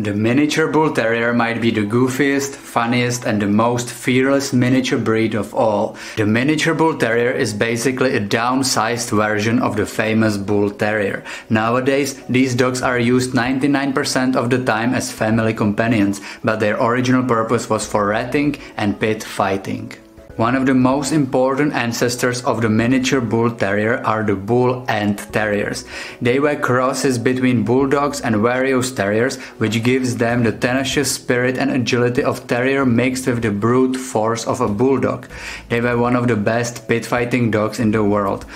The Miniature Bull Terrier might be the goofiest, funniest and the most fearless miniature breed of all. The Miniature Bull Terrier is basically a downsized version of the famous Bull Terrier. Nowadays, these dogs are used 99% of the time as family companions, but their original purpose was for ratting and pit fighting. One of the most important ancestors of the Miniature Bull Terrier are the Bull Ant Terriers. They were crosses between bulldogs and various terriers, which gives them the tenacious spirit and agility of terrier mixed with the brute force of a bulldog. They were one of the best pit fighting dogs in the world.